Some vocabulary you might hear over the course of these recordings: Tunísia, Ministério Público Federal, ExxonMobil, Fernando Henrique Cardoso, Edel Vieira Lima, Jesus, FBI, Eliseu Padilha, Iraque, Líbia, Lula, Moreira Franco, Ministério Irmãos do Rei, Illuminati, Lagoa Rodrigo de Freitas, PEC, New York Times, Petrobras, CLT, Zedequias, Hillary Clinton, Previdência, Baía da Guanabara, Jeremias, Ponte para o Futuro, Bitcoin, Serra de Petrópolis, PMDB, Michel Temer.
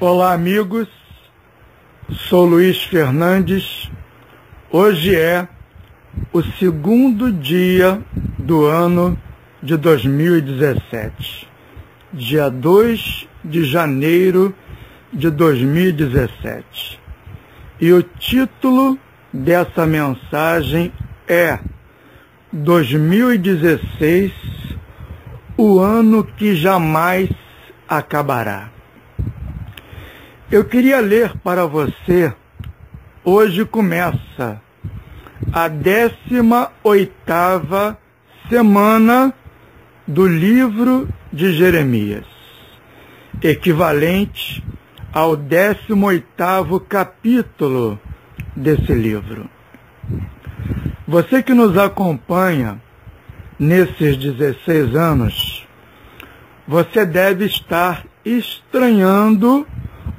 Olá, amigos, sou Luiz Fernandes. Hoje é o segundo dia do ano de 2017, dia 2 de janeiro de 2017. E o título dessa mensagem é 2016, o ano que jamais acabará. Eu queria ler para você, hoje começa a 18ª semana do livro de Jeremias, equivalente ao 18º capítulo desse livro. Você que nos acompanha nesses 16 anos, você deve estar estranhando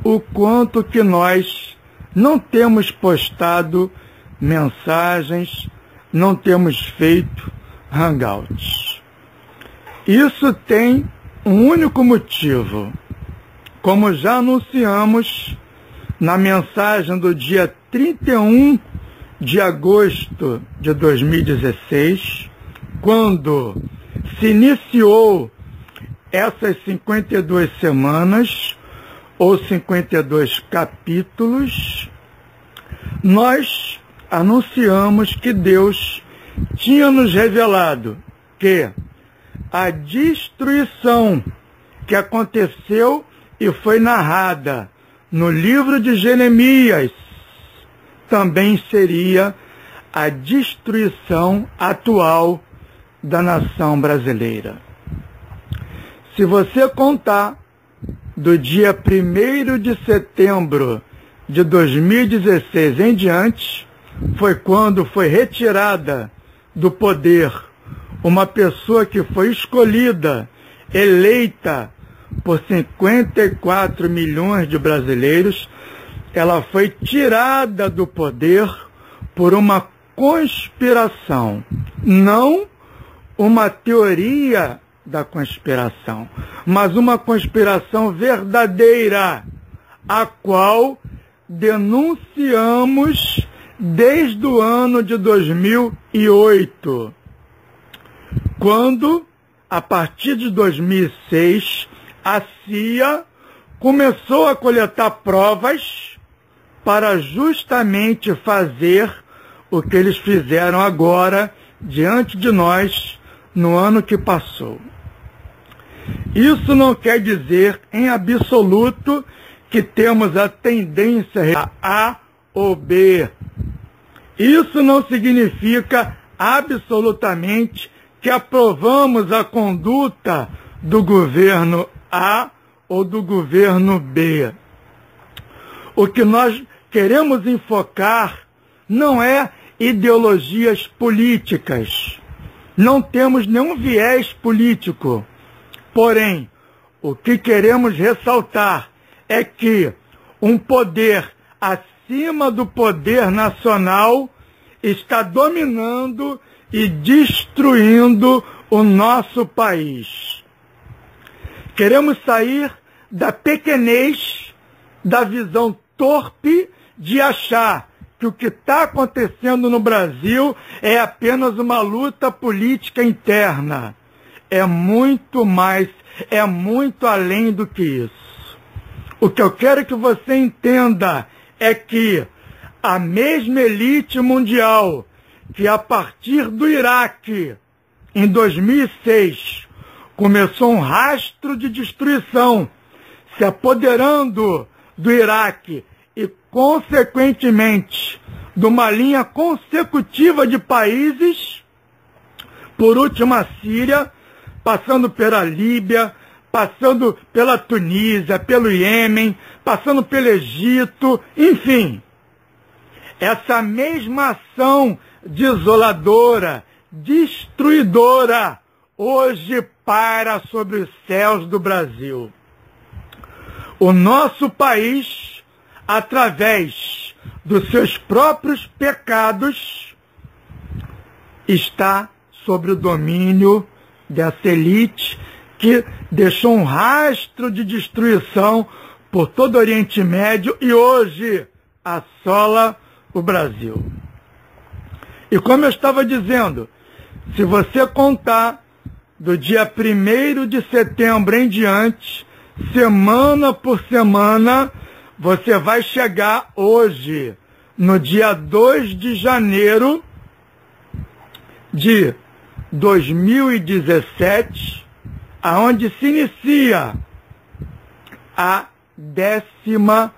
o quanto que nós não temos postado mensagens, não temos feito hangouts. Isso tem um único motivo. Como já anunciamos na mensagem do dia 31 de agosto de 2016, quando se iniciou essas 52 semanas, ou 52 capítulos, nós anunciamos que Deus tinha nos revelado que a destruição que aconteceu e foi narrada no livro de Jeremias também seria a destruição atual da nação brasileira. Se você contar do dia 1º de setembro de 2016 em diante, foi quando foi retirada do poder uma pessoa que foi escolhida, eleita por 54 milhões de brasileiros. Ela foi tirada do poder por uma conspiração, não uma teoria da conspiração, mas uma conspiração verdadeira, a qual denunciamos desde o ano de 2008, quando, a partir de 2006, a CIA começou a coletar provas para justamente fazer o que eles fizeram agora diante de nós no ano que passou. Isso não quer dizer, em absoluto, que temos a tendência a ou B. Isso não significa, absolutamente, que aprovamos a conduta do governo A ou do governo B. O que nós queremos enfocar não é ideologias políticas. Não temos nenhum viés político. Porém, o que queremos ressaltar é que um poder acima do poder nacional está dominando e destruindo o nosso país. Queremos sair da pequenez, da visão torpe de achar que o que está acontecendo no Brasil é apenas uma luta política interna. É muito mais, é muito além do que isso. O que eu quero que você entenda é que a mesma elite mundial que, a partir do Iraque, em 2006, começou um rastro de destruição, se apoderando do Iraque e, consequentemente, de uma linha consecutiva de países, por último a Síria, passando pela Líbia, passando pela Tunísia, pelo Iêmen, passando pelo Egito, enfim. Essa mesma ação desoladora, destruidora, hoje paira sobre os céus do Brasil. O nosso país, através dos seus próprios pecados, está sobre o domínio dessa elite que deixou um rastro de destruição por todo o Oriente Médio e hoje assola o Brasil. E como eu estava dizendo, se você contar do dia 1º de setembro em diante, semana por semana, você vai chegar hoje, no dia 2 de janeiro de 2017, aonde se inicia a 18ª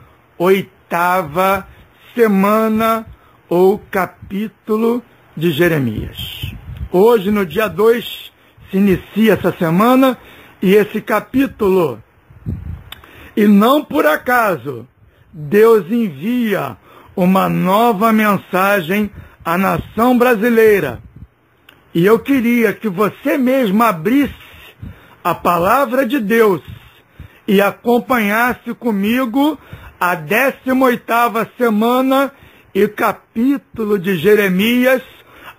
semana ou capítulo de Jeremias. Hoje, no dia 2, se inicia essa semana e esse capítulo. E não por acaso, Deus envia uma nova mensagem à nação brasileira. E eu queria que você mesmo abrisse a palavra de Deus e acompanhasse comigo a 18ª semana e capítulo de Jeremias,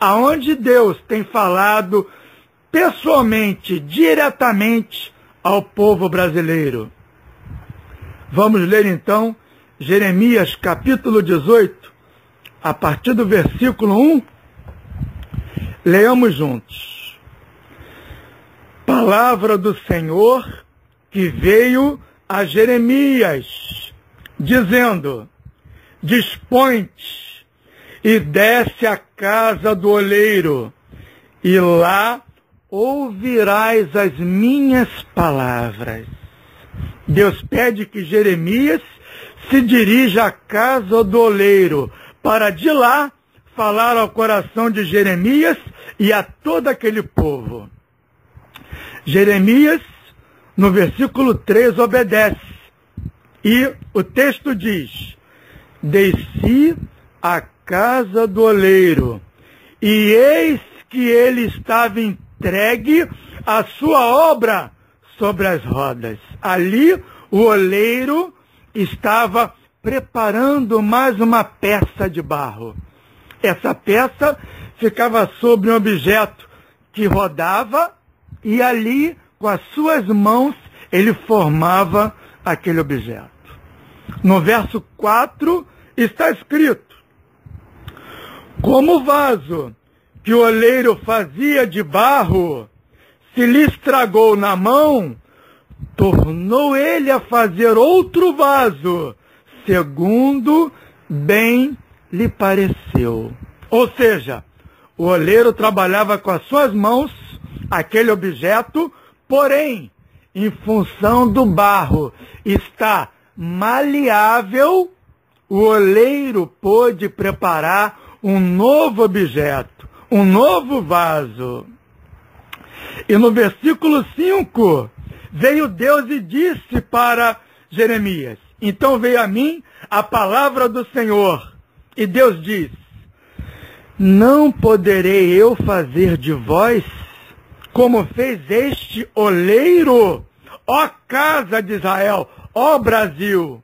aonde Deus tem falado pessoalmente, diretamente ao povo brasileiro. Vamos ler então Jeremias capítulo 18, a partir do versículo 1. Leamos juntos. Palavra do Senhor que veio a Jeremias, dizendo: Dispõe-te e desce à casa do oleiro, e lá ouvirás as minhas palavras. Deus pede que Jeremias se dirija à casa do oleiro, para de lá falar ao coração de Jeremias e a todo aquele povo. Jeremias, no versículo 3, obedece, e o texto diz: Desci à casa do oleiro, e eis que ele estava entregue à sua obra sobre as rodas. Ali o oleiro estava preparando mais uma peça de barro. Essa peça ficava sobre um objeto que rodava e ali, com as suas mãos, ele formava aquele objeto. No verso 4 está escrito: Como o vaso que o oleiro fazia de barro se lhe estragou na mão, tornou ele a fazer outro vaso, segundo bem lhe pareceu. Ou seja, o oleiro trabalhava com as suas mãos aquele objeto, porém, em função do barro estar maleável, o oleiro pôde preparar um novo objeto, um novo vaso. E no versículo 5, veio Deus e disse para Jeremias: Então veio a mim a palavra do Senhor. E Deus diz: Não poderei eu fazer de vós como fez este oleiro, ó casa de Israel, ó Brasil.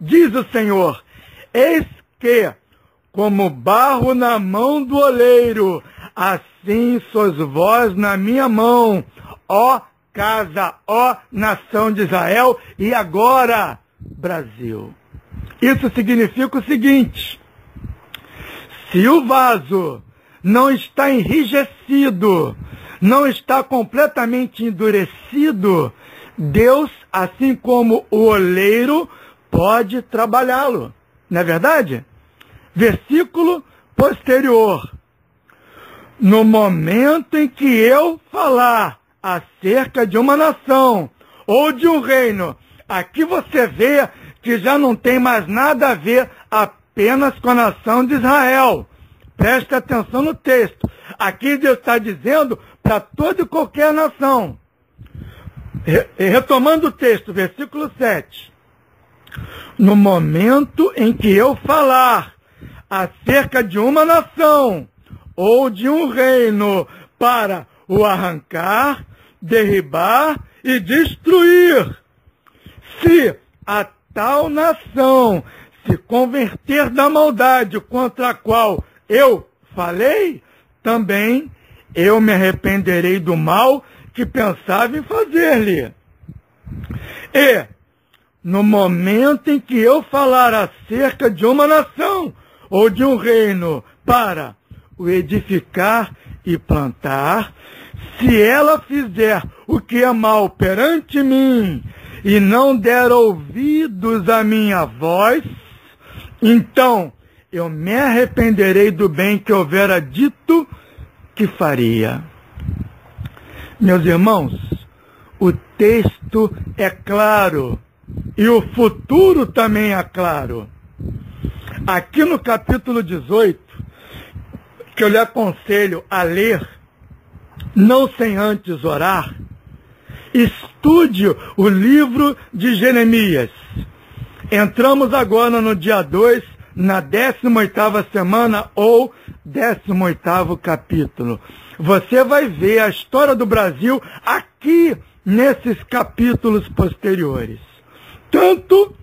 Diz o Senhor: Eis que, como barro na mão do oleiro, assim sois vós na minha mão, ó casa, ó nação de Israel, e agora, Brasil. Isso significa o seguinte: se o vaso não está enrijecido, não está completamente endurecido, Deus, assim como o oleiro, pode trabalhá-lo. Não é verdade? Versículo posterior: No momento em que eu falar acerca de uma nação ou de um reino, aqui você vê que já não tem mais nada a ver apenas com a nação de Israel. Preste atenção no texto. Aqui Deus está dizendo para toda e qualquer nação. Retomando o texto, versículo 7. No momento em que eu falar acerca de uma nação ou de um reino para o arrancar, derribar e destruir, se a tal nação se converter da maldade contra a qual eu falei, também eu me arrependerei do mal que pensava em fazer-lhe. E No momento em que eu falar acerca de uma nação ou de um reino para o edificar e plantar, se ela fizer o que é mal perante mim e não der ouvidos à minha voz, então eu me arrependerei do bem que houvera dito que faria. Meus irmãos, o texto é claro e o futuro também é claro. Aqui no capítulo 18, que eu lhe aconselho a ler, não sem antes orar, estude o livro de Jeremias. Entramos agora no dia 2, na 18ª semana ou 18º capítulo. Você vai ver a história do Brasil aqui nesses capítulos posteriores. Tanto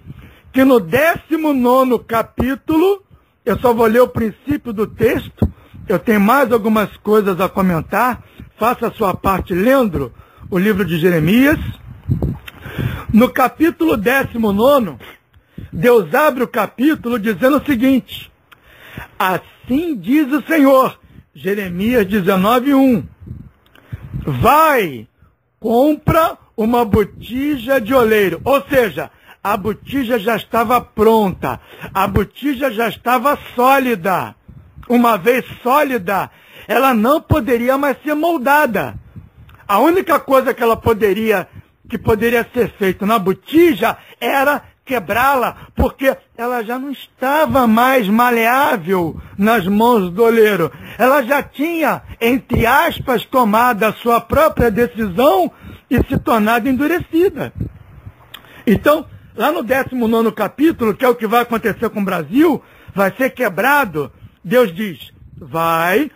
que no 19º capítulo, eu só vou ler o princípio do texto, eu tenho mais algumas coisas a comentar, faça a sua parte lendo o livro de Jeremias. No capítulo 19, Deus abre o capítulo dizendo o seguinte: assim diz o Senhor, Jeremias 19:1, vai, compra uma botija de oleiro. Ou seja, a botija já estava pronta, a botija já estava sólida. Uma vez sólida, ela não poderia mais ser moldada. A única coisa que ela poderia ser feita na botija era quebrá-la, porque ela já não estava mais maleável nas mãos do oleiro. Ela já tinha, entre aspas, tomado a sua própria decisão e se tornado endurecida. Então, lá no 19º capítulo, que é o que vai acontecer com o Brasil, vai ser quebrado. Deus diz: vai,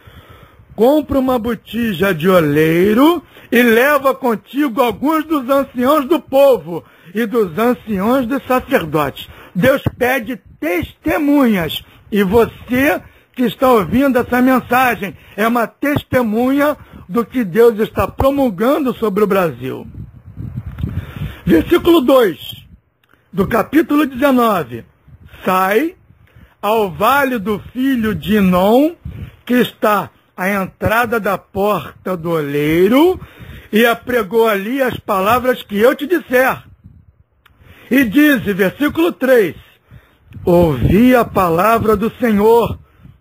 compra uma botija de oleiro e leva contigo alguns dos anciãos do povo e dos anciãos dos sacerdotes. Deus pede testemunhas. E você que está ouvindo essa mensagem é uma testemunha do que Deus está promulgando sobre o Brasil. Versículo 2 do capítulo 19. Sai ao vale do filho de Inom, que está à entrada da porta do oleiro, e apregou ali as palavras que eu te disser. E diz, versículo 3, ouvi a palavra do Senhor.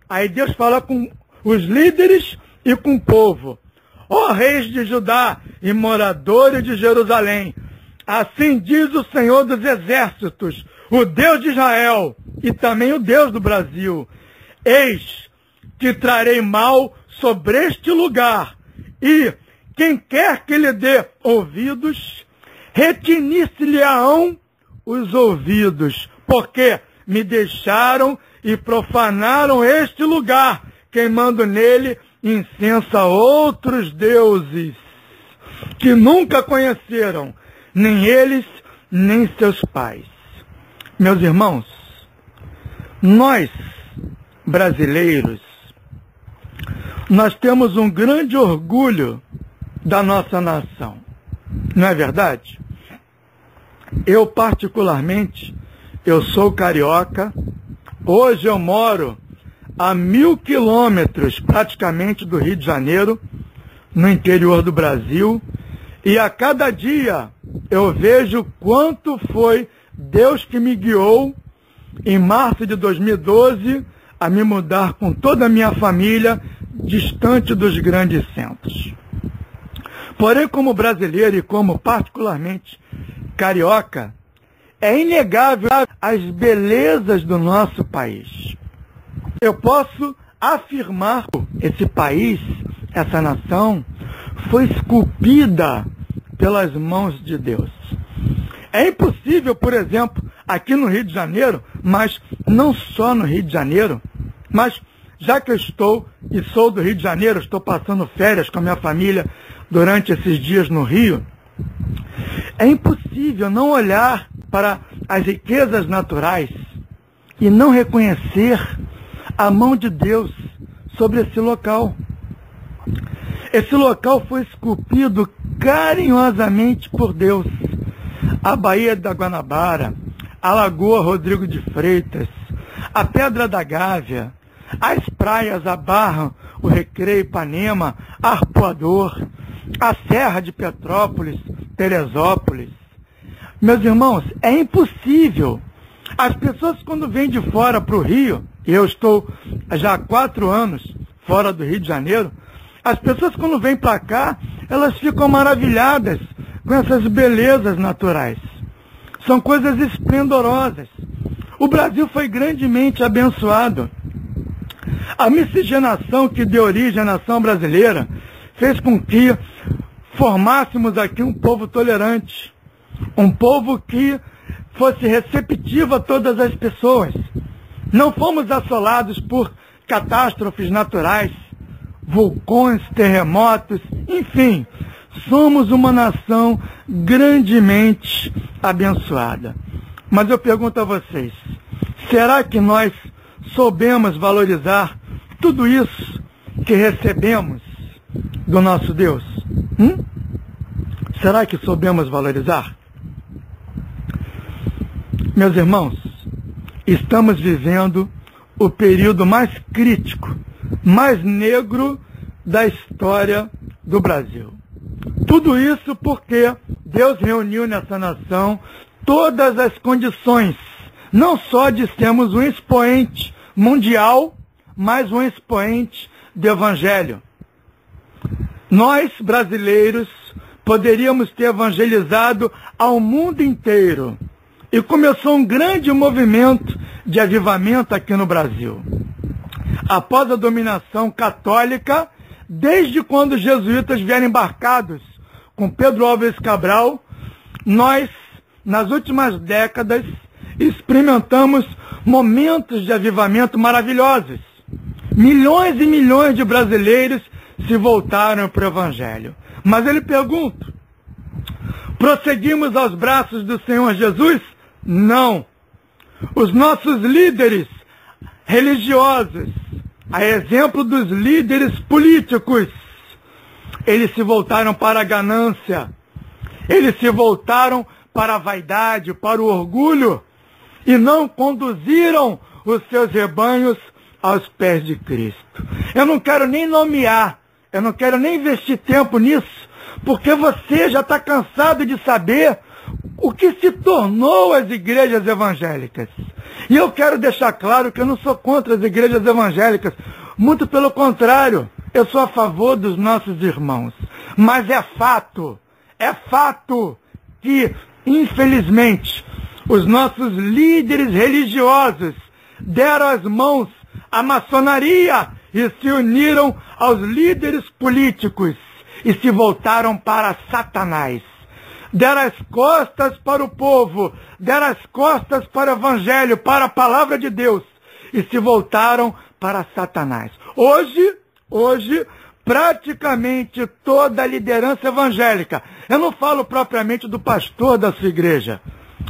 Aí Deus fala com os líderes e com o povo. Ó reis de Judá e moradores de Jerusalém, assim diz o Senhor dos exércitos, o Deus de Israel e também o Deus do Brasil: eis que trarei mal sobre este lugar, e quem quer que lhe dê ouvidos, retinir-se-lhe-ão os ouvidos, porque me deixaram e profanaram este lugar, queimando nele incenso a outros deuses, que nunca conheceram, nem eles, nem seus pais. Meus irmãos, nós, brasileiros, nós temos um grande orgulho da nossa nação, não é verdade? Eu, particularmente, eu sou carioca, hoje eu moro a 1000 quilômetros, praticamente, do Rio de Janeiro, no interior do Brasil, e a cada dia eu vejo quanto foi Deus que me guiou em março de 2012 a me mudar com toda a minha família distante dos grandes centros. Porém, como brasileiro e como particularmente carioca, é inegável as belezas do nosso país. Eu posso afirmar que esse país, essa nação, foi esculpida pelas mãos de Deus. É impossível, por exemplo, aqui no Rio de Janeiro, mas não só no Rio de Janeiro, mas já que eu estou e sou do Rio de Janeiro, estou passando férias com a minha família durante esses dias no Rio, é impossível não olhar para as riquezas naturais e não reconhecer a mão de Deus sobre esse local. Esse local foi esculpido carinhosamente por Deus. a Baía da Guanabara, a Lagoa Rodrigo de Freitas, a Pedra da Gávea, as praias, a Barra, o Recreio, Ipanema, Arpoador, a Serra de Petrópolis, Teresópolis. Meus irmãos, é impossível. As pessoas, quando vêm de fora para o Rio, e eu estou já há 4 anos fora do Rio de Janeiro, as pessoas, quando vêm para cá, elas ficam maravilhadas com essas belezas naturais. São coisas esplendorosas. O Brasil foi grandemente abençoado. A miscigenação que deu origem à nação brasileira fez com que formássemos aqui um povo tolerante, um povo que fosse receptivo a todas as pessoas. Não fomos assolados por catástrofes naturais, vulcões, terremotos, enfim, somos uma nação grandemente abençoada. Mas eu pergunto a vocês, será que nós soubemos valorizar tudo isso que recebemos do nosso Deus? Será que soubemos valorizar? Meus irmãos, estamos vivendo o período mais crítico, mais negro da história do Brasil. Tudo isso porque Deus reuniu nessa nação todas as condições, não só de sermos um expoente mundial, mas um expoente do Evangelho. Nós, brasileiros, poderíamos ter evangelizado ao mundo inteiro. E começou um grande movimento de avivamento aqui no Brasil. Após a dominação católica, desde quando os jesuítas vieram embarcados com Pedro Álvares Cabral, nós, nas últimas décadas, experimentamos momentos de avivamento maravilhosos. Milhões e milhões de brasileiros se voltaram para o Evangelho. Mas eu lhe pergunto, prosseguimos aos braços do Senhor Jesus? Não. Os nossos líderes religiosos, a exemplo dos líderes políticos, eles se voltaram para a ganância, eles se voltaram para a vaidade, para o orgulho, e não conduziram os seus rebanhos aos pés de Cristo. Eu não quero nem nomear, eu não quero nem investir tempo nisso, porque você já está cansado de saber o que se tornou as igrejas evangélicas. E eu quero deixar claro que eu não sou contra as igrejas evangélicas, muito pelo contrário, eu sou a favor dos nossos irmãos. Mas é fato que, infelizmente, os nossos líderes religiosos deram as mãos à maçonaria e se uniram aos líderes políticos e se voltaram para Satanás. Deram as costas para o povo, deram as costas para o Evangelho, para a Palavra de Deus, e se voltaram para Satanás. Hoje, praticamente toda a liderança evangélica, eu não falo propriamente do pastor da sua igreja,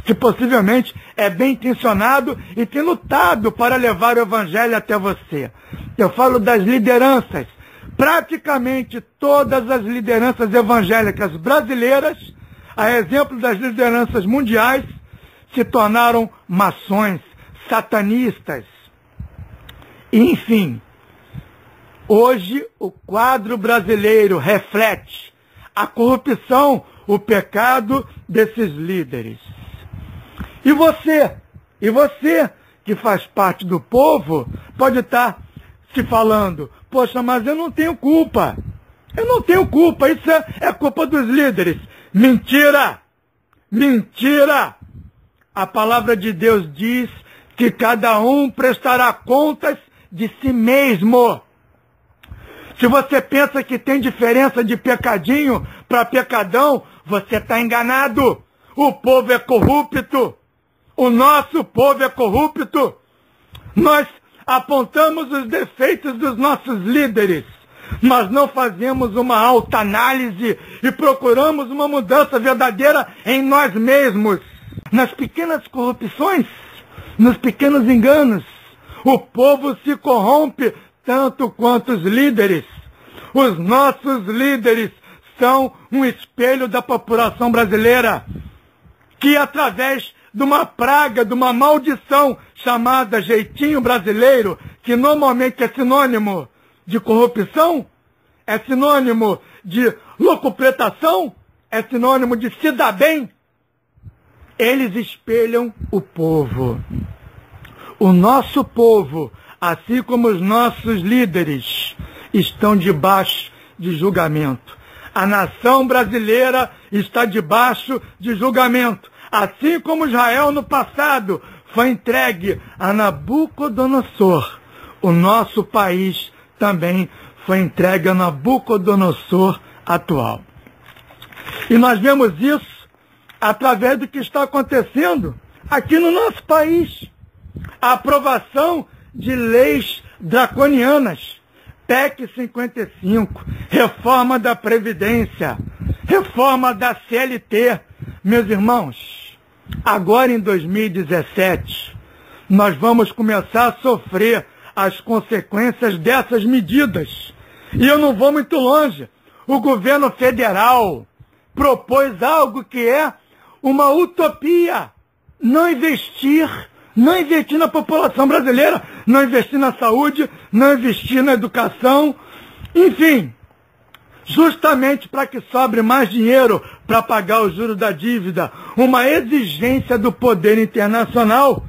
que possivelmente é bem intencionado e tem lutado para levar o Evangelho até você. Eu falo das lideranças. Praticamente todas as lideranças evangélicas brasileiras, a exemplo das lideranças mundiais, se tornaram maçons, satanistas. Enfim, hoje o quadro brasileiro reflete a corrupção, o pecado desses líderes. E você que faz parte do povo, pode estar se falando, poxa, mas eu não tenho culpa. Eu não tenho culpa, isso é culpa dos líderes. Mentira! Mentira! A palavra de Deus diz que cada um prestará contas de si mesmo. Se você pensa que tem diferença de pecadinho para pecadão, você está enganado. O povo é corrupto. O nosso povo é corrupto. Nós apontamos os defeitos dos nossos líderes, mas não fazemos uma autoanálise e procuramos uma mudança verdadeira em nós mesmos. Nas pequenas corrupções, nos pequenos enganos, o povo se corrompe tanto quanto os líderes. Os nossos líderes são um espelho da população brasileira. que através de uma praga, de uma maldição chamada jeitinho brasileiro, que normalmente é sinônimo de corrupção, é sinônimo de locupretação, é sinônimo de se dar bem, eles espelham o povo. O nosso povo, assim como os nossos líderes, estão debaixo de julgamento. A nação brasileira está debaixo de julgamento. Assim como Israel no passado foi entregue a Nabucodonosor, o nosso país também foi entregue a Nabucodonosor atual. E nós vemos isso através do que está acontecendo aqui no nosso país. A aprovação de leis draconianas, PEC 55, reforma da Previdência, reforma da CLT. Meus irmãos, agora em 2017, nós vamos começar a sofrer as consequências dessas medidas. E eu não vou muito longe. O governo federal propôs algo que é uma utopia. Não investir na população brasileira, não investir na saúde, não investir na educação, enfim, justamente para que sobre mais dinheiro para pagar o juro da dívida, uma exigência do poder internacional.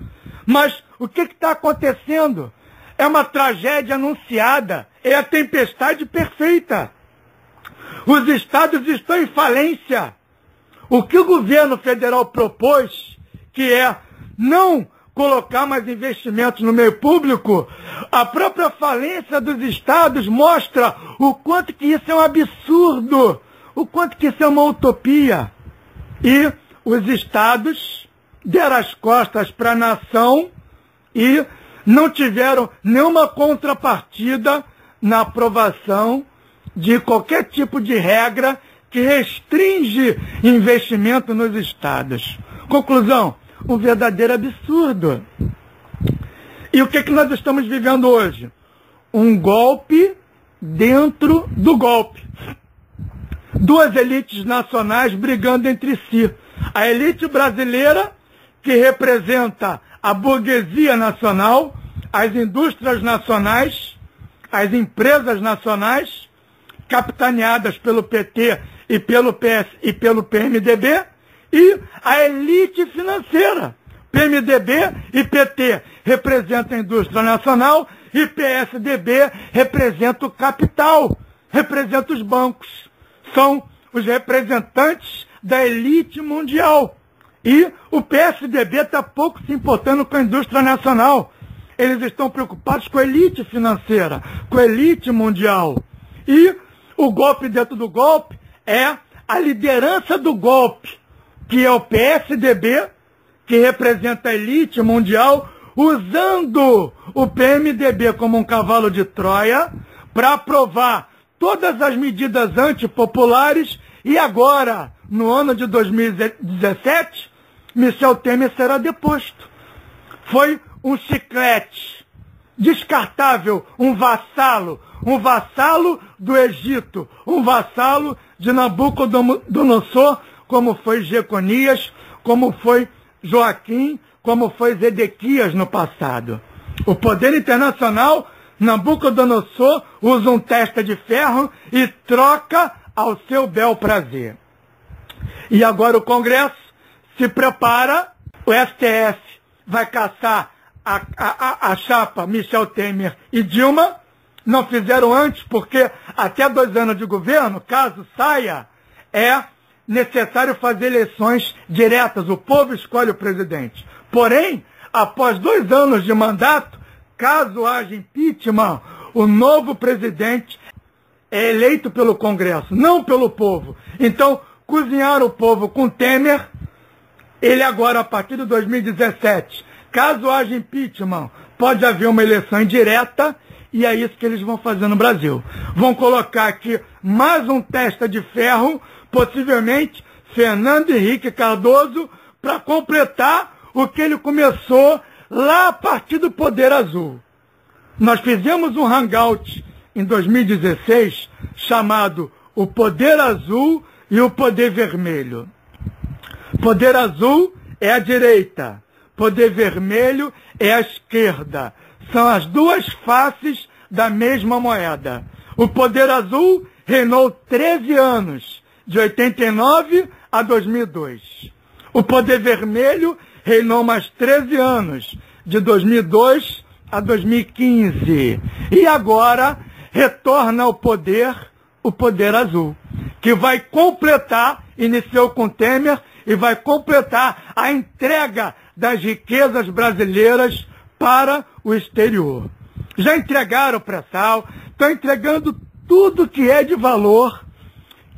Mas o que está acontecendo? É uma tragédia anunciada, é a tempestade perfeita. Os estados estão em falência. O que o governo federal propôs, que é não colocar mais investimentos no meio público, a própria falência dos estados mostra o quanto que isso é um absurdo, o quanto que isso é uma utopia. E os estados deram as costas para a nação e não tiveram nenhuma contrapartida na aprovação de qualquer tipo de regra que restringe investimento nos estados. Conclusão, um verdadeiro absurdo. E o que é que nós estamos vivendo hoje? Um golpe dentro do golpe. Duas elites nacionais brigando entre si. A elite brasileira, que representa a burguesia nacional, as indústrias nacionais, as empresas nacionais, capitaneadas pelo PT e pelo PS e pelo PMDB, e a elite financeira. PMDB e PT representam a indústria nacional e PSDB representa o capital, representa os bancos. São os representantes da elite mundial. E o PSDB está pouco se importando com a indústria nacional. Eles estão preocupados com a elite financeira, com a elite mundial. E o golpe dentro do golpe é a liderança do golpe, que é o PSDB, que representa a elite mundial, usando o PMDB como um cavalo de Troia para aprovar todas as medidas antipopulares. E agora, no ano de 2017, Michel Temer será deposto. Foi um chiclete descartável, um vassalo do Egito, um vassalo de Nabucodonosor, como foi Jeconias, como foi Joaquim, como foi Zedequias no passado. O poder internacional, Nabucodonosor, usa um testa de ferro e troca ao seu bel prazer. E agora o Congresso se prepara, o STF vai caçar a chapa Michel Temer e Dilma. Não fizeram antes, porque até 2 anos de governo, caso saia, é necessário fazer eleições diretas, o povo escolhe o presidente. Porém, após 2 anos de mandato, caso haja impeachment, o novo presidente é eleito pelo Congresso, não pelo povo. Então, cozinhar o povo com Temer, ele agora, a partir de 2017, caso haja impeachment, pode haver uma eleição indireta, e é isso que eles vão fazer no Brasil. Vão colocar aqui mais um testa de ferro, possivelmente Fernando Henrique Cardoso, para completar o que ele começou lá a partir do Poder Azul. Nós fizemos um hangout em 2016 chamado O Poder Azul e o Poder Vermelho. Poder azul é a direita, poder vermelho é a esquerda. São as duas faces da mesma moeda. O poder azul reinou 13 anos, de 89 a 2002. O poder vermelho reinou mais 13 anos, de 2002 a 2015. E agora retorna ao poder o poder azul, que vai completar, iniciou com Temer, e vai completar a entrega das riquezas brasileiras para o exterior. Já entregaram o pré-sal, estão entregando tudo que é de valor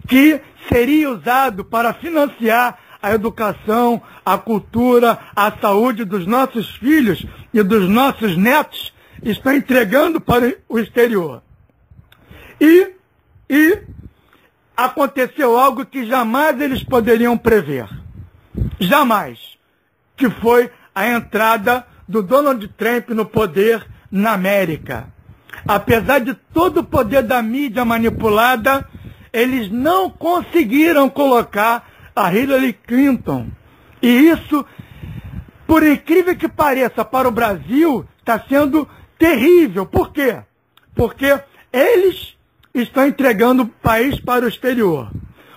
que seria usado para financiar a educação, a cultura, a saúde dos nossos filhos e dos nossos netos, estão entregando para o exterior. E aconteceu algo que jamais eles poderiam prever. Jamais. Que foi a entrada do Donald Trump no poder na América. Apesar de todo o poder da mídia manipulada, eles não conseguiram colocar a Hillary Clinton. E isso, por incrível que pareça, para o Brasil, está sendo terrível. Por quê? Porque eles estão entregando o país para o exterior,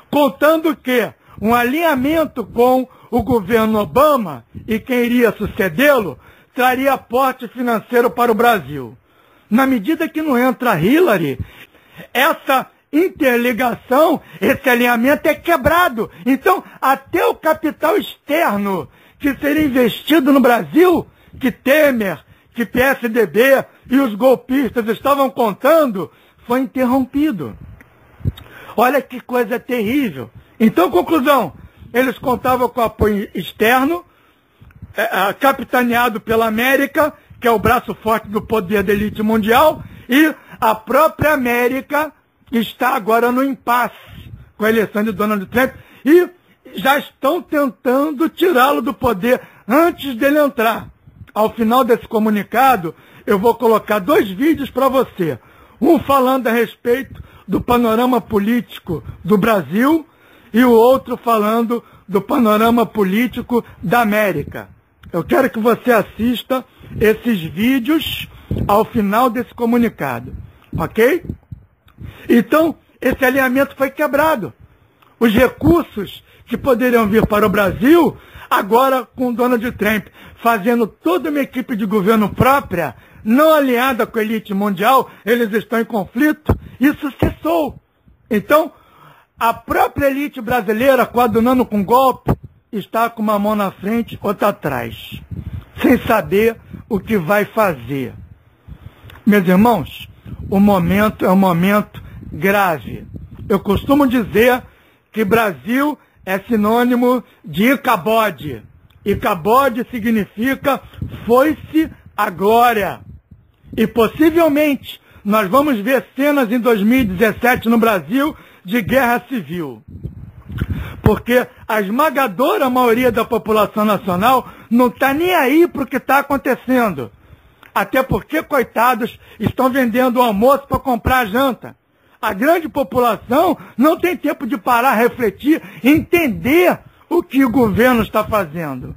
contando que um alinhamento com o governo Obama e quem iria sucedê-lo traria aporte financeiro para o Brasil. Na medida que não entra Hillary, essa interligação, esse alinhamento é quebrado. Então, até o capital externo que seria investido no Brasil, que Temer, que PSDB e os golpistas estavam contando, foi interrompido. Olha que coisa terrível. Então, conclusão, eles contavam com apoio externo, capitaneado pela América, que é o braço forte do poder da elite mundial, e a própria América está agora no impasse com a eleição de Donald Trump e já estão tentando tirá-lo do poder antes dele entrar. Ao final desse comunicado, eu vou colocar dois vídeos para você. Um falando a respeito do panorama político do Brasil e o outro falando do panorama político da América. Eu quero que você assista esses vídeos ao final desse comunicado, ok? Então, esse alinhamento foi quebrado. Os recursos que poderiam vir para o Brasil, agora com Donald Trump fazendo toda uma equipe de governo própria, não alinhada com a elite mundial, eles estão em conflito, isso cessou. Então, a própria elite brasileira, coadunando com golpe, está com uma mão na frente, outra atrás, sem saber o que vai fazer. Meus irmãos, o momento é um momento grave. Eu costumo dizer que Brasil é sinônimo de Icabode. Icabode significa foi-se a glória. E possivelmente nós vamos ver cenas em 2017 no Brasil de guerra civil. Porque a esmagadora maioria da população nacional não está nem aí para o que está acontecendo. Até porque, coitados, estão vendendo o almoço para comprar a janta. A grande população não tem tempo de parar, refletir, entender o que o governo está fazendo.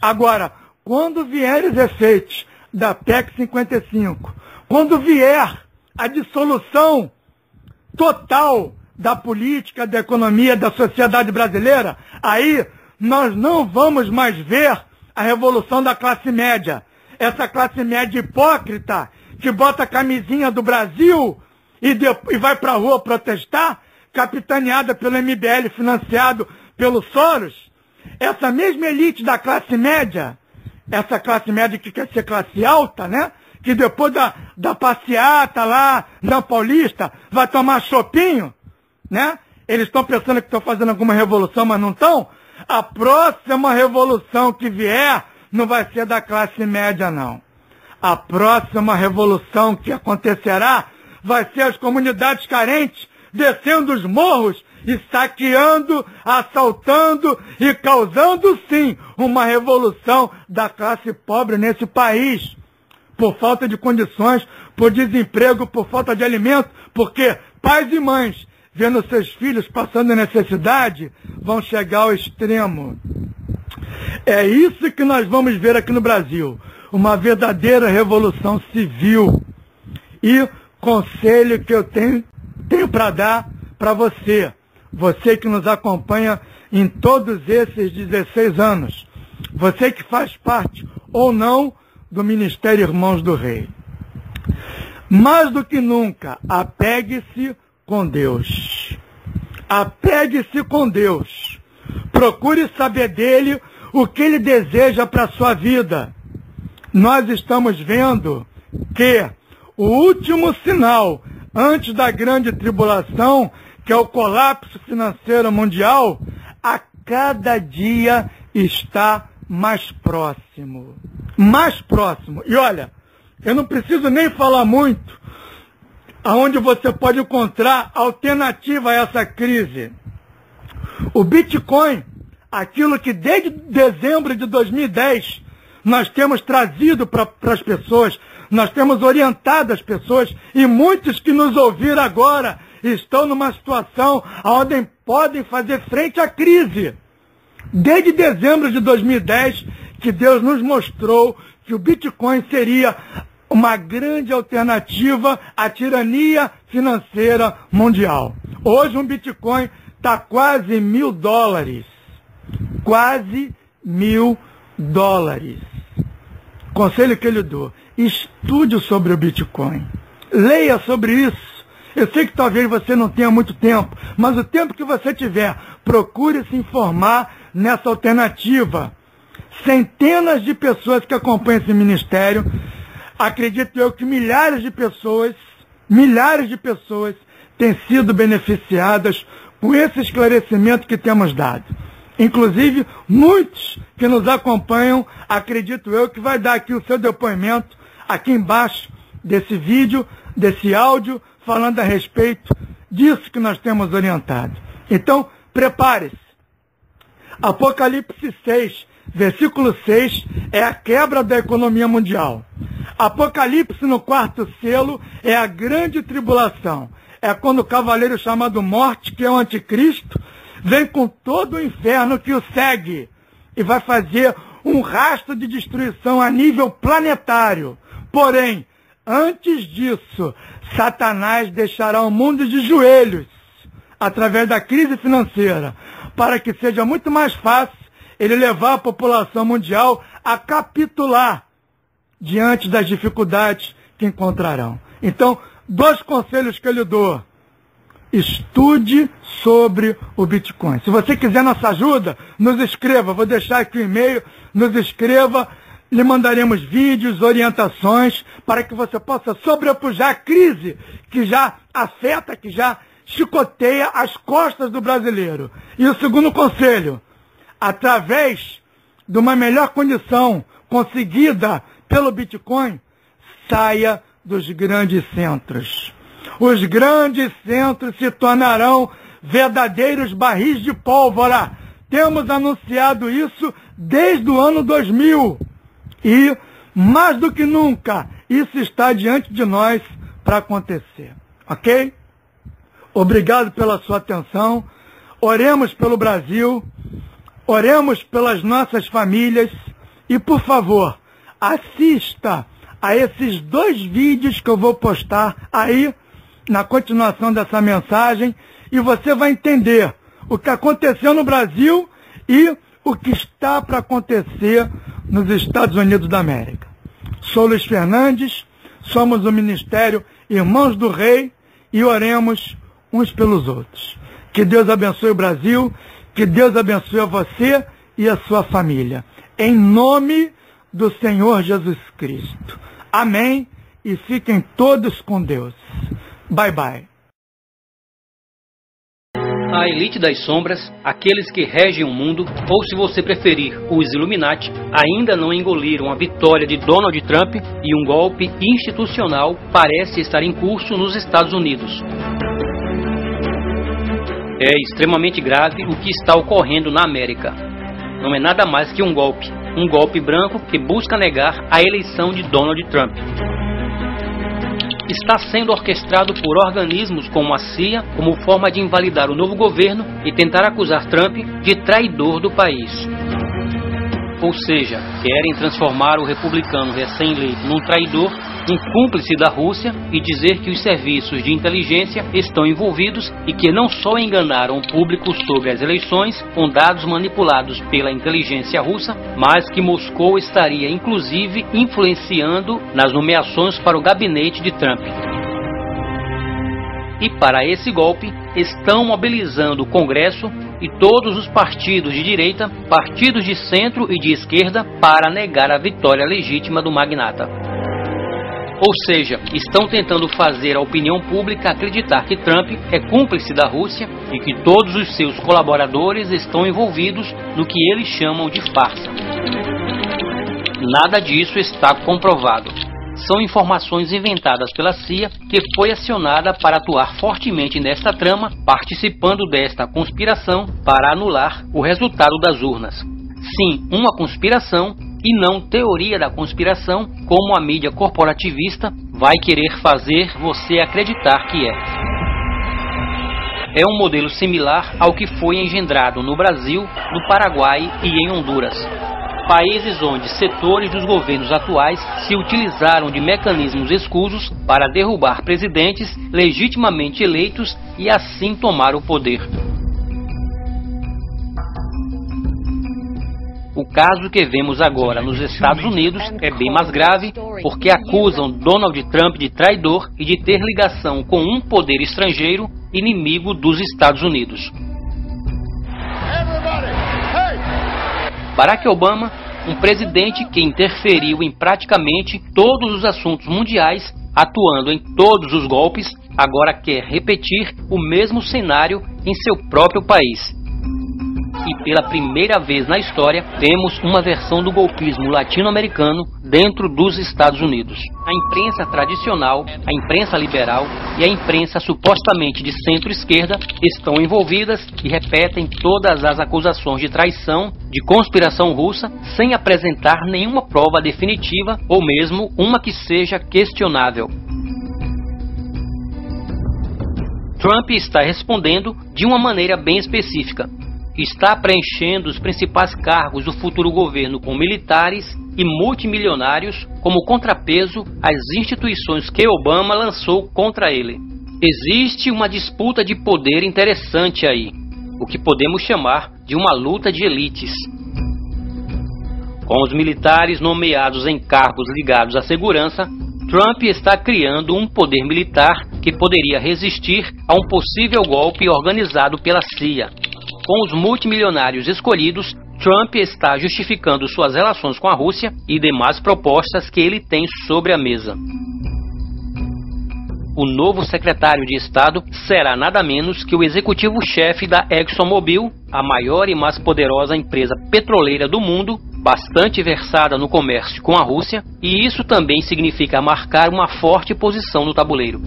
Agora, quando vier os efeitos da PEC 55, quando vier a dissolução total da política, da economia, da sociedade brasileira, aí nós não vamos mais ver a revolução da classe média. Essa classe média hipócrita que bota a camisinha do Brasil e vai para a rua protestar, capitaneada pelo MBL, financiado pelo Soros. Essa mesma elite da classe média, essa classe média que quer ser classe alta, né? Que depois da passeata lá na Paulista vai tomar chopinho, né? Eles estão pensando que estão fazendo alguma revolução, mas não estão. A próxima revolução que vier não vai ser da classe média, não. A próxima revolução que acontecerá vai ser as comunidades carentes descendo os morros e saqueando, assaltando e causando, sim, uma revolução da classe pobre nesse país. Por falta de condições, por desemprego, por falta de alimento, porque pais e mães vendo seus filhos passando necessidade, vão chegar ao extremo. É isso que nós vamos ver aqui no Brasil, uma verdadeira revolução civil. E conselho que eu tenho para dar para você, você que nos acompanha em todos esses 16 anos, você que faz parte ou não do Ministério Irmãos do Rei. Mais do que nunca, apegue-se com Deus. Apegue-se com Deus. Procure saber dele o que ele deseja para a sua vida. Nós estamos vendo que o último sinal antes da grande tribulação, que é o colapso financeiro mundial, a cada dia está mais próximo. Mais próximo. E olha, eu não preciso nem falar muito aonde você pode encontrar alternativa a essa crise. O Bitcoin, aquilo que desde dezembro de 2010 nós temos trazido para as pessoas, nós temos orientado as pessoas, e muitos que nos ouviram agora estão numa situação onde podem fazer frente à crise. Desde dezembro de 2010 que Deus nos mostrou que o Bitcoin seria uma grande alternativa à tirania financeira mundial. Hoje um Bitcoin está quase $1.000. Quase $1.000. Conselho que eu lhe dou, estude sobre o Bitcoin. Leia sobre isso. Eu sei que talvez você não tenha muito tempo, mas o tempo que você tiver, procure se informar nessa alternativa. Centenas de pessoas que acompanham esse ministério, acredito eu que milhares de pessoas têm sido beneficiadas com esse esclarecimento que temos dado. Inclusive, muitos que nos acompanham, acredito eu, que vai dar aqui o seu depoimento, aqui embaixo desse vídeo, desse áudio, falando a respeito disso que nós temos orientado. Então, prepare-se. Apocalipse 6, versículo 6, é a quebra da economia mundial. Apocalipse no quarto selo é a grande tribulação. É quando o cavaleiro chamado Morte, que é o anticristo, vem com todo o inferno que o segue e vai fazer um rastro de destruição a nível planetário. Porém, antes disso, Satanás deixará o mundo de joelhos através da crise financeira, para que seja muito mais fácil ele levar a população mundial a capitular diante das dificuldades que encontrarão. Então, dois conselhos que eu lhe dou. Estude sobre o Bitcoin. Se você quiser nossa ajuda, nos escreva. Vou deixar aqui o e-mail. Nos escreva. Lhe mandaremos vídeos, orientações, para que você possa sobrepujar a crise que já afeta, que já chicoteia as costas do brasileiro. E o segundo conselho, através de uma melhor condição conseguida pelo Bitcoin, saia dos grandes centros. Os grandes centros se tornarão verdadeiros barris de pólvora. Temos anunciado isso desde o ano 2000. E, mais do que nunca, isso está diante de nós para acontecer. Ok? Obrigado pela sua atenção. Oremos pelo Brasil. Oremos pelas nossas famílias. E, por favor, assista a esses dois vídeos que eu vou postar aí na continuação dessa mensagem, e você vai entender o que aconteceu no Brasil e o que está para acontecer nos Estados Unidos da América. Sou Luiz Fernandes, somos o Ministério Irmãos do Rei e oremos uns pelos outros. Que Deus abençoe o Brasil, que Deus abençoe a você e a sua família. Em nome do Senhor Jesus Cristo. Amém, e fiquem todos com Deus. Bye, bye. A elite das sombras, aqueles que regem o mundo, ou se você preferir, os Illuminati, ainda não engoliram a vitória de Donald Trump e um golpe institucional parece estar em curso nos Estados Unidos. É extremamente grave o que está ocorrendo na América. Não é nada mais que um golpe branco que busca negar a eleição de Donald Trump. está sendo orquestrado por organismos como a CIA como forma de invalidar o novo governo e tentar acusar Trump de traidor do país. Ou seja, querem transformar o republicano recém-eleito num traidor, um cúmplice da Rússia, e dizer que os serviços de inteligência estão envolvidos e que não só enganaram o público sobre as eleições com dados manipulados pela inteligência russa, mas que Moscou estaria inclusive influenciando nas nomeações para o gabinete de Trump. E para esse golpe, estão mobilizando o Congresso e todos os partidos de direita, partidos de centro e de esquerda para negar a vitória legítima do magnata. Ou seja, estão tentando fazer a opinião pública acreditar que Trump é cúmplice da Rússia e que todos os seus colaboradores estão envolvidos no que eles chamam de farsa. Nada disso está comprovado. São informações inventadas pela CIA, que foi acionada para atuar fortemente nesta trama, participando desta conspiração para anular o resultado das urnas. Sim, uma conspiração e não teoria da conspiração, como a mídia corporativista vai querer fazer você acreditar que é. É um modelo similar ao que foi engendrado no Brasil, no Paraguai e em Honduras. Países onde setores dos governos atuais se utilizaram de mecanismos escusos para derrubar presidentes legitimamente eleitos e assim tomar o poder. O caso que vemos agora nos Estados Unidos é bem mais grave, porque acusam Donald Trump de traidor e de ter ligação com um poder estrangeiro inimigo dos Estados Unidos. Barack Obama, um presidente que interferiu em praticamente todos os assuntos mundiais, atuando em todos os golpes, agora quer repetir o mesmo cenário em seu próprio país. E pela primeira vez na história, temos uma versão do golpismo latino-americano dentro dos Estados Unidos. A imprensa tradicional, a imprensa liberal e a imprensa supostamente de centro-esquerda estão envolvidas e repetem todas as acusações de traição, de conspiração russa, sem apresentar nenhuma prova definitiva ou mesmo uma que seja questionável. Trump está respondendo de uma maneira bem específica. Está preenchendo os principais cargos do futuro governo com militares e multimilionários como contrapeso às instituições que Obama lançou contra ele. Existe uma disputa de poder interessante aí, o que podemos chamar de uma luta de elites. Com os militares nomeados em cargos ligados à segurança, Trump está criando um poder militar que poderia resistir a um possível golpe organizado pela CIA. Com os multimilionários escolhidos, Trump está justificando suas relações com a Rússia e demais propostas que ele tem sobre a mesa. O novo secretário de Estado será nada menos que o executivo-chefe da ExxonMobil, a maior e mais poderosa empresa petroleira do mundo, bastante versada no comércio com a Rússia, e isso também significa marcar uma forte posição no tabuleiro.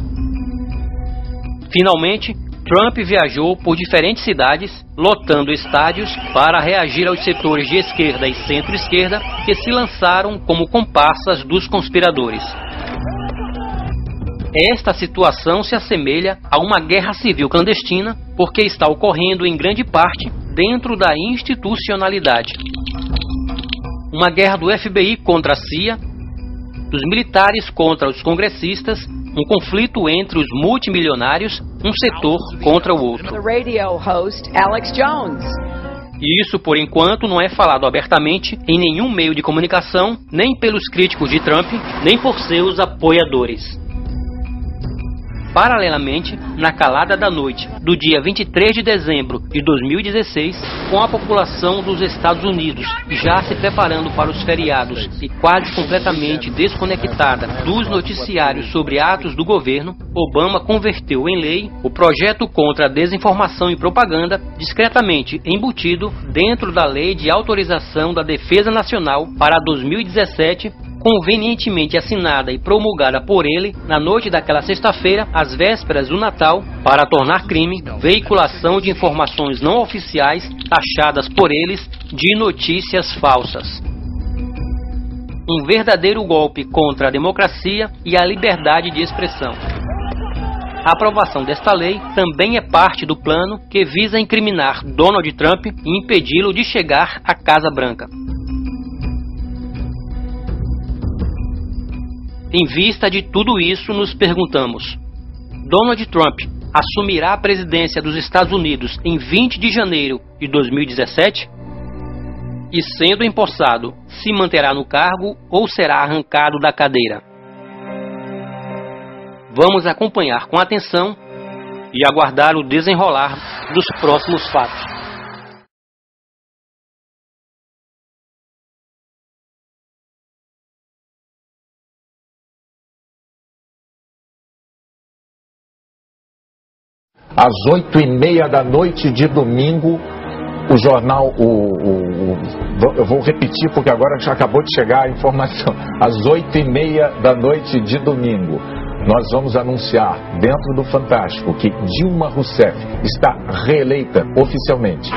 Finalmente, Trump viajou por diferentes cidades, lotando estádios para reagir aos setores de esquerda e centro-esquerda que se lançaram como comparsas dos conspiradores. Esta situação se assemelha a uma guerra civil clandestina, porque está ocorrendo em grande parte dentro da institucionalidade. Uma guerra do FBI contra a CIA, dos militares contra os congressistas, um conflito entre os multimilionários, um setor contra o outro. E isso, por enquanto, não é falado abertamente em nenhum meio de comunicação, nem pelos críticos de Trump, nem por seus apoiadores. Paralelamente, na calada da noite do dia 23 de dezembro de 2016, com a população dos Estados Unidos já se preparando para os feriados e quase completamente desconectada dos noticiários sobre atos do governo, Obama converteu em lei o projeto contra a desinformação e propaganda, discretamente embutido dentro da Lei de Autorização da Defesa Nacional para 2017, convenientemente assinada e promulgada por ele na noite daquela sexta-feira, às vésperas do Natal, para tornar crime veiculação de informações não oficiais taxadas por eles de notícias falsas. um verdadeiro golpe contra a democracia e a liberdade de expressão. A aprovação desta lei também é parte do plano que visa incriminar Donald Trump e impedi-lo de chegar à Casa Branca. Em vista de tudo isso, nos perguntamos: Donald Trump assumirá a presidência dos Estados Unidos em 20 de janeiro de 2017? E, sendo empossado, se manterá no cargo ou será arrancado da cadeira? Vamos acompanhar com atenção e aguardar o desenrolar dos próximos fatos. Às 20h30 da noite de domingo, o jornal, eu vou repetir porque agora já acabou de chegar a informação, às 20h30 da noite de domingo, nós vamos anunciar dentro do Fantástico que Dilma Rousseff está reeleita oficialmente.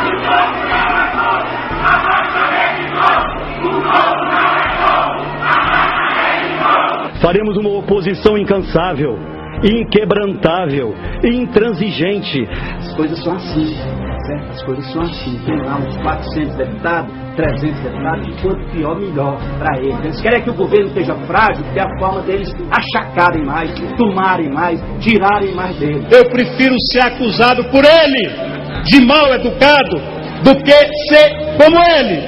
Faremos uma oposição incansável, inquebrantável, intransigente. As coisas são assim. As coisas são assim, tem lá uns 400 deputados, 300 deputados, e quanto pior, melhor para eles. Eles querem que o governo esteja frágil, porque é a forma deles achacarem mais, tomarem mais, tirarem mais dele. Eu prefiro ser acusado por ele de mal educado do que ser como ele,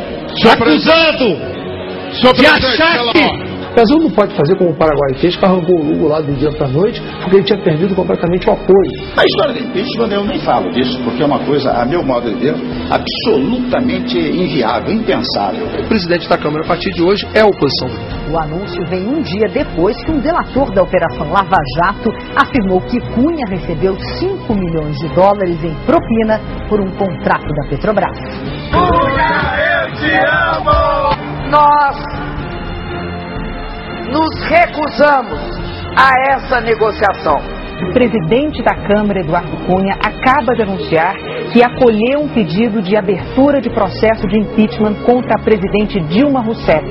acusado de achar que... O Brasil não pode fazer como o Paraguai fez, que arrancou o Lula lá do dia para a noite, porque ele tinha perdido completamente o apoio. A história do impeachment, eu nem falo disso, porque é uma coisa, a meu modo de ver, absolutamente inviável, impensável. O presidente da Câmara, a partir de hoje, é a oposição. O anúncio vem um dia depois que um delator da Operação Lava Jato afirmou que Cunha recebeu US$5 milhões em propina por um contrato da Petrobras. Cunha, eu te amo! Nós nos recusamos a essa negociação. O presidente da Câmara, Eduardo Cunha, acaba de anunciar que acolheu um pedido de abertura de processo de impeachment contra a presidente Dilma Rousseff.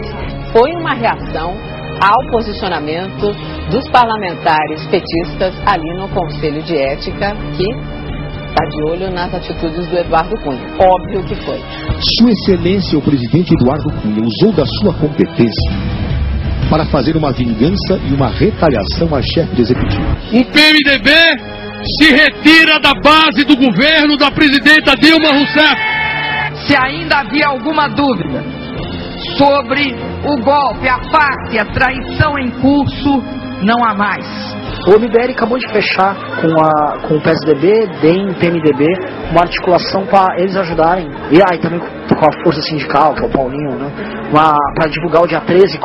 Foi uma reação ao posicionamento dos parlamentares petistas ali no Conselho de Ética, que está de olho nas atitudes do Eduardo Cunha. Óbvio que foi. Sua Excelência, o presidente Eduardo Cunha, usou da sua competência para fazer uma vingança e uma retaliação à chefe de executivo. O PMDB se retira da base do governo da presidenta Dilma Rousseff. Se ainda havia alguma dúvida sobre o golpe, a parte, a traição em curso, não há mais. O MBL acabou de fechar com o PSDB, DEM, PMDB, uma articulação para eles ajudarem, e também com a força sindical, que é o Paulinho, né? Para divulgar o dia 13,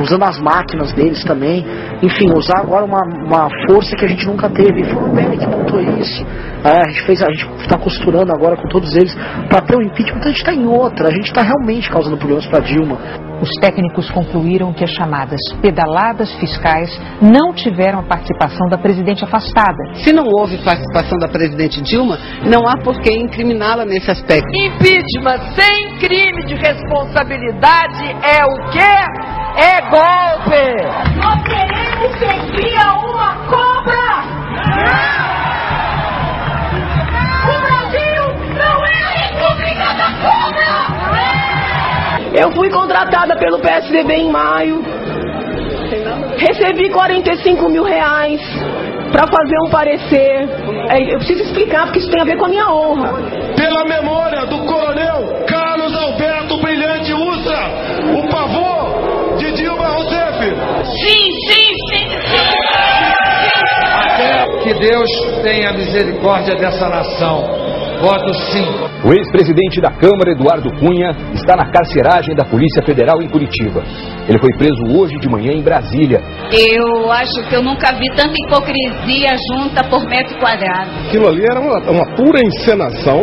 usando as máquinas deles também. Enfim, usar agora uma força que a gente nunca teve. Foi o PL que montou isso. A gente está costurando agora com todos eles para ter o impeachment. A gente está em outra, a gente está realmente causando problemas para Dilma. Os técnicos concluíram que as chamadas pedaladas fiscais não tiveram a participação da presidente afastada. Se não houve participação da presidente Dilma, não há por que incriminá-la nesse aspecto. Impeachment sem crime de responsabilidade é o quê? É golpe! Nós queremos seguir a uma cobra! O Brasil não é a república da cobra! Eu fui contratada pelo PSDB em maio. Recebi R$45 mil para fazer um parecer. Eu preciso explicar porque isso tem a ver com a minha honra. Pela memória do coronel Carlos Alberto Brilhante Ustra, o pavor de Dilma Rousseff. Sim, sim, sim, sim. Até que Deus tenha misericórdia dessa nação. Voto sim. O ex-presidente da Câmara, Eduardo Cunha, está na carceragem da Polícia Federal em Curitiba. Ele foi preso hoje de manhã em Brasília. Eu acho que eu nunca vi tanta hipocrisia junta por metro quadrado. Aquilo ali era uma pura encenação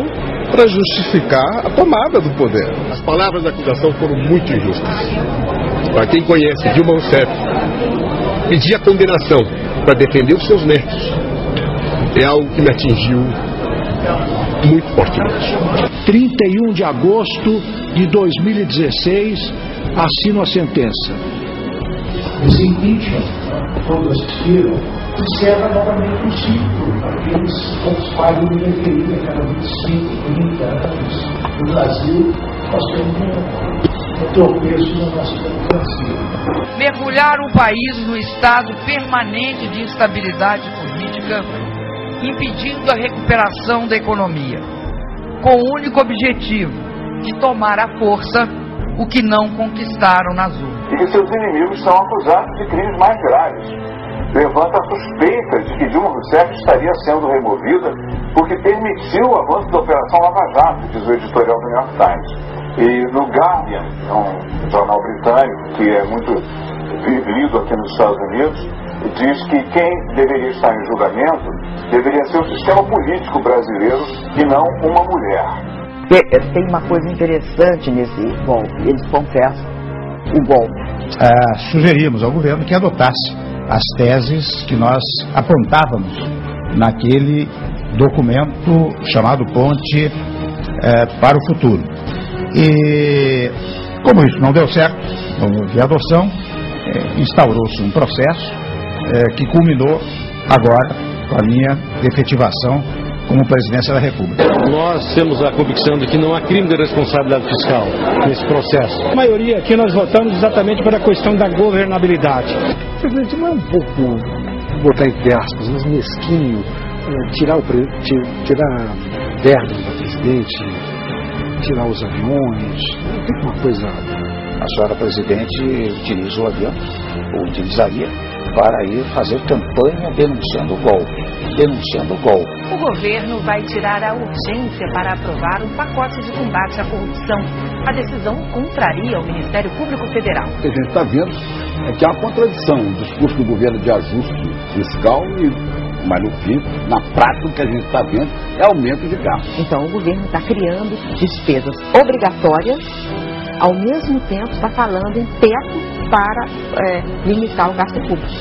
para justificar a tomada do poder. As palavras da acusação foram muito injustas. Para quem conhece Dilma Rousseff, pedir a condenação para defender os seus netos é algo que me atingiu muito fortemente. 31 de agosto de 2016, assino a sentença. Os impeachments, né, todos assistiram, encerra novamente o ciclo daqueles poucos países de referida a cada 25, 30 anos. No Brasil, nós temos um tropeço na nossa democracia. Mergulhar o país no estado permanente de instabilidade política, impedindo a recuperação da economia, com o único objetivo de tomar à força o que não conquistaram nas urnas. E que seus inimigos são acusados de crimes mais graves. Levanta a suspeita de que Dilma Rousseff estaria sendo removida porque permitiu o avanço da Operação Lava Jato, diz o editorial do New York Times. E no Guardian, um jornal britânico que é muito lido aqui nos Estados Unidos, diz que quem deveria estar em julgamento deveria ser o sistema político brasileiro e não uma mulher. Tem uma coisa interessante nesse golpe, eles confessam o golpe. Sugerimos ao governo que adotasse as teses que nós apontávamos naquele documento chamado Ponte para o Futuro. E como isso não deu certo, não houve adoção, instaurou-se um processo que culminou agora com a minha efetivação como presidência da República. Nós temos a convicção de que não há crime de responsabilidade fiscal nesse processo. A maioria aqui nós votamos exatamente para a questão da governabilidade. Presidente, não é um pouco, vou botar entre aspas, mas mesquinho, tirar verbas da presidente, tirar os aviões, tem uma coisa... A senhora presidente dirige o avião, ou utilizaria, para ir fazer campanha denunciando o golpe, denunciando o golpe. O governo vai tirar a urgência para aprovar um pacote de combate à corrupção. A decisão contraria o Ministério Público Federal. O que a gente está vendo é que há uma contradição do discurso do governo de ajuste fiscal e, mas no fim, na prática o que a gente está vendo é aumento de gastos. Então o governo está criando despesas obrigatórias, ao mesmo tempo está falando em teto para limitar o gasto público.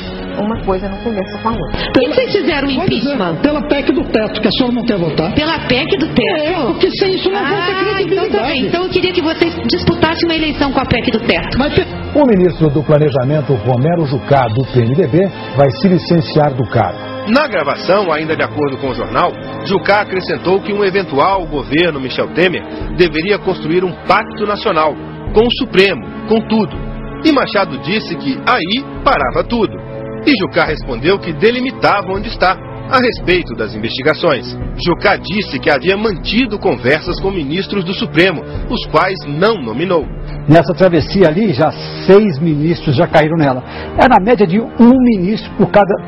Uma coisa não conversa com a outra. Então vocês fizeram impeachment? Pela PEC do teto, que a senhora não quer votar. Pela PEC do teto? É, porque sem isso não vai ter credibilidade. Então, também. Então eu queria que vocês disputassem uma eleição com a PEC do teto. Mas... O ministro do Planejamento, Romero Jucá, do PMDB, vai se licenciar do cargo. Na gravação, ainda de acordo com o jornal, Jucá acrescentou que um eventual governo Michel Temer deveria construir um pacto nacional com o Supremo, com tudo. E Machado disse que aí parava tudo. E Jucá respondeu que delimitava onde está, a respeito das investigações. Jucá disse que havia mantido conversas com ministros do Supremo, os quais não nominou. Nessa travessia ali, já 6 ministros já caíram nela. É na média de 1 ministro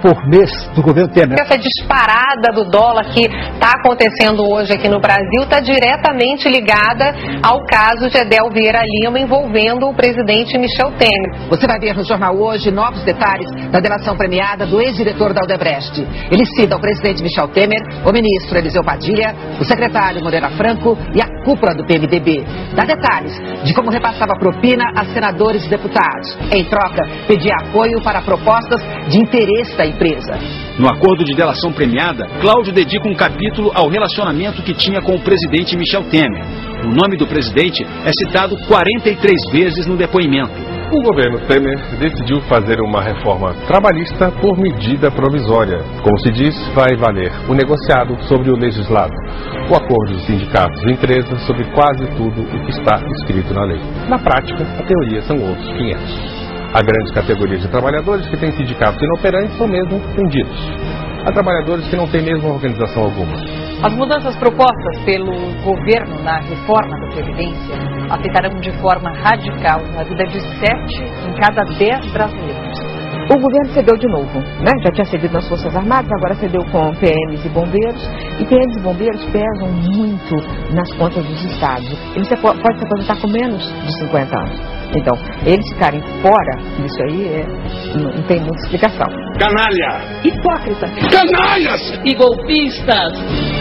por mês do governo Temer. Essa disparada do dólar que está acontecendo hoje aqui no Brasil está diretamente ligada ao caso de Edel Vieira Lima envolvendo o presidente Michel Temer. Você vai ver no jornal hoje novos detalhes da delação premiada do ex-diretor da Odebrecht. Ele cita o presidente Michel Temer, o ministro Eliseu Padilha, o secretário Moreira Franco e a cúpula do PMDB. Dá detalhes de como repassar a propina a senadores e deputados. Em troca, pedia apoio para propostas de interesse da empresa. No acordo de delação premiada, Cláudio dedica um capítulo ao relacionamento que tinha com o presidente Michel Temer. O nome do presidente é citado 43 vezes no depoimento. O governo Temer decidiu fazer uma reforma trabalhista por medida provisória. Como se diz, vai valer o negociado sobre o legislado, o acordo dos sindicatos e empresas sobre quase tudo o que está escrito na lei. Na prática, a teoria são outros 500. Há grandes categorias de trabalhadores que têm sindicatos inoperantes ou mesmo fundidos. Há trabalhadores que não têm mesmo organização alguma. As mudanças propostas pelo governo na reforma da Previdência afetarão de forma radical a vida de 7 em cada 10 brasileiros. O governo cedeu de novo, né? Já tinha cedido nas Forças Armadas, agora cedeu com PMs e bombeiros. E PMs e bombeiros pesam muito nas contas dos estados. E você pode se aposentar com menos de 50 anos. Então, eles ficarem fora disso aí não tem muita explicação. Canalha! Hipócrita! Canalhas! E golpistas!